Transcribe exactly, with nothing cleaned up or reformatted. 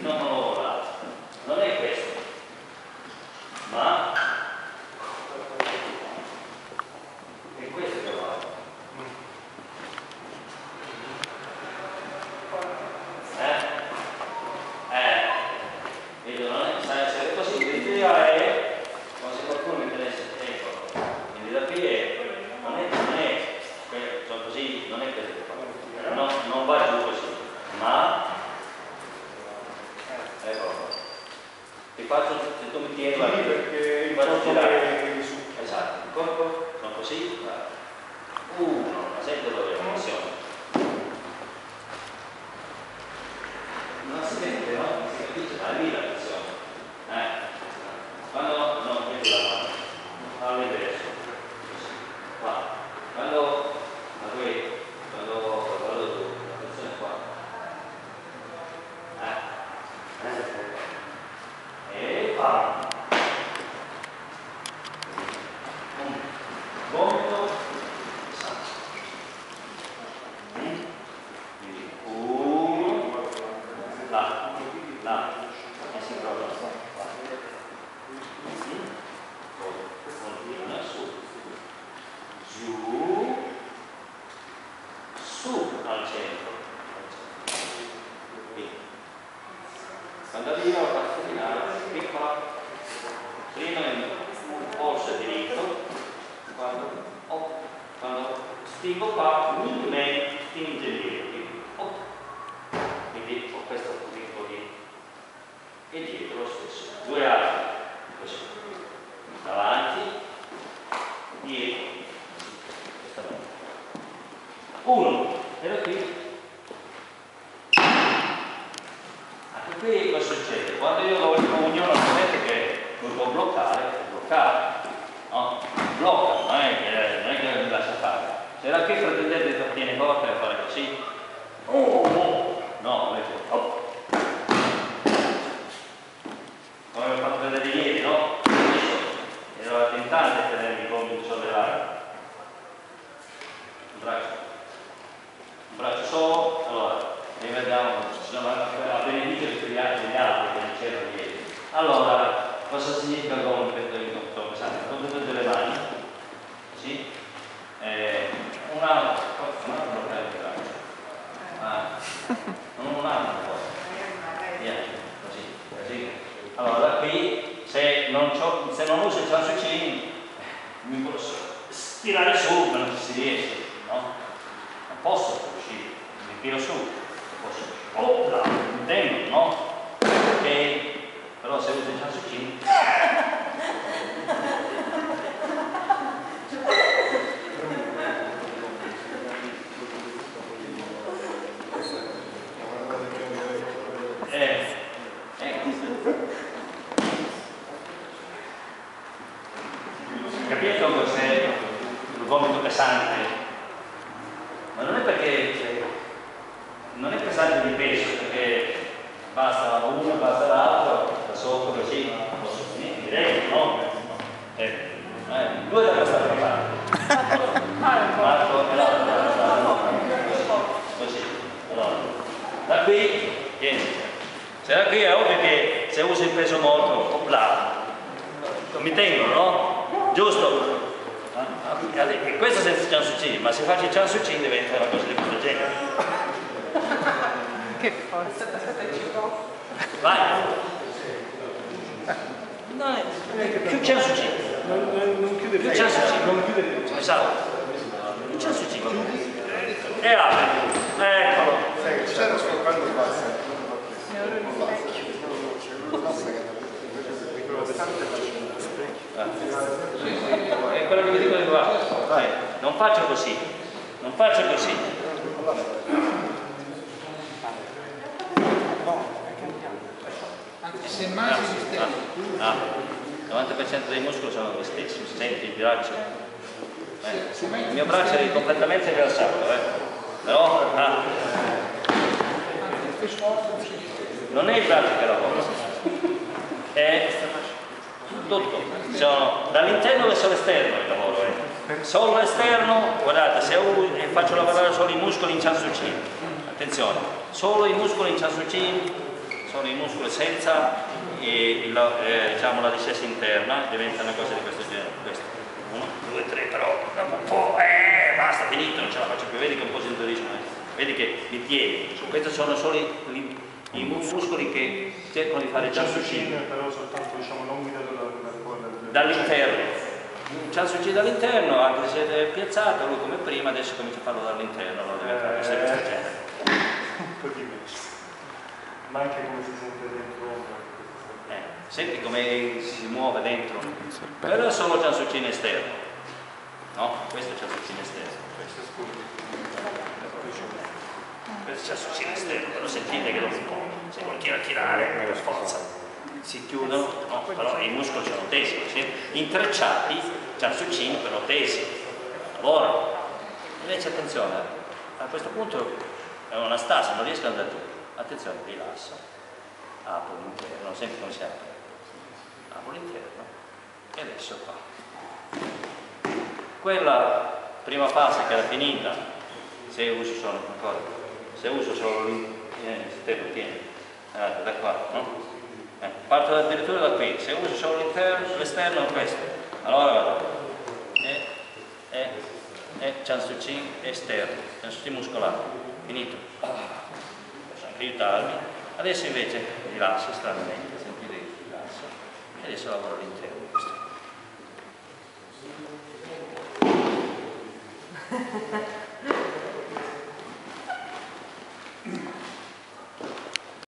non ho lavorato, non è questo, ma è questo che vale. Eh? Eh, vedo, non è, sa essere così, l'idea è, ma se qualcuno mi interessa, ecco, l'idea qui è, non è, non è, sono così, non è questo che vale, no, non va giù così, ma ti faccio, se tu mi tieni la vita, perché faccio girare su. Esatto, il corpo, sono così, uno, ma sento dove è la pressione. Non si sente, no? Si capisce, ma lì la pressione. Eh? Quando non metti la mano, all'inverso. Qua. Quando la qui, quando vado tu, la pressione qua. Eh? E fa un gomito sacco, quindi uno là, là e si prova la sacca qua, continua su giù su al centro, quando arriva la passerina e qua prima un polso diritto, quando, oh, quando spingo qua mi me spinge dietro, quindi ho questo punto lì e dietro lo stesso, due arti così, davanti, dietro, uno e da qui. Qui cosa succede? Quando io lo impugno non sapete che lo può bloccare, può bloccare, no? Blocca, non è che, non è che mi lascia fare. Se da qui pretendete che tiene forte e fare così, oh, oh, no, invece, oh. Come vi ho fatto vedere ieri, no? Eravate in tanti a tenermi i gomiti sollevati. Un braccio. Un braccio solo, allora. E vediamo, a beneficio di quegli altri che non c'erano ieri. Allora, cosa significa con un pentolino pesante? Con tutte delle mani, sì? Eh, un altro, un altro non è il braccio. Ah, non un altro poi. Yeah, così, così. Allora, da qui, se non, se non uso il chan su jin, mi posso stirare su, ma non si riesce, no? Non posso uscire, mi tiro su. Oh, là, intendo, no? Ok, però se uso il chan su jin eh, eh, capito cos'è il gomito pesante? Ma non è perché non è pesante di peso, perché basta uno, basta l'altro, da sotto così, non posso finire, direi, no? Eh, eh, due da questa parte, l'altro e l'altro da questa parte, così, allora, da qui, niente, se da qui è ovvio che se uso il peso morto, opla, mi tengo, no? Giusto? E questo senza il chan su jin, ma se faccio il chan su jin diventa una cosa di questo genere. Che forza, vai, no, più chan su jin, più chan su jin, esatto, più chan su jin, e apri, eccolo, c'era quando passa, è quello che vi dico di qua, vai, non faccio così, non faccio così. Anche se mai si il novanta per cento dei muscoli sono gli stessi, senti il braccio. Eh. Sì, il mio braccio è completamente rilassato, eh. Però ah. Non è il braccio che lavora, è tutto, sono dall'interno verso l'esterno il lavoro. Eh. Solo esterno, guardate, se io faccio lavorare solo i muscoli in chan su jin, attenzione, solo i muscoli in chan su jin sono minuscole senza eh, il, eh, diciamo, la discesa interna, diventa una cosa di questo genere. Questo. Uno, due, tre, però dopo un po', eh, basta, finito, non ce la faccio più, vedi che un po' si induriscono, vedi che li tieni, su questo sono solo i, i muscoli che cercano di fare il chan su jin, però soltanto diciamo non guidato dall'interno. Chan su jin dall'interno, anche se è piazzato, lui come prima, adesso comincia a farlo dall'interno, allora diventa eh, sempre questo genere. Un po' diverso. Ma anche come si sente dentro. Eh, senti come si muove dentro. Quello è solo chan su jin esterno. No? Questo è chan su jin esterno. Questo è chan su jin esterno, però sentite che non si può. Se vuol tirare, per forza. Si chiudono, no, però i muscoli sono tesi, intrecciati, chan su jin però tesi, lavorano. Invece attenzione, a questo punto è una stasi, non riesco ad andare giù. Attenzione, rilasso, apro l'interno, sempre come si apre, apro l'interno e adesso qua. Quella prima fase che era finita, se uso solo, ancora, se uso solo l'interno, tieni, andate da qua, no? Eh, parto addirittura da qui, se uso solo l'esterno è questo, allora vado e, e, e chan su jin esterno, chan su jin muscolare, finito, ah, posso anche aiutarmi, adesso invece rilascio stranamente, sentite che rilascio e adesso lavoro all'interno, questo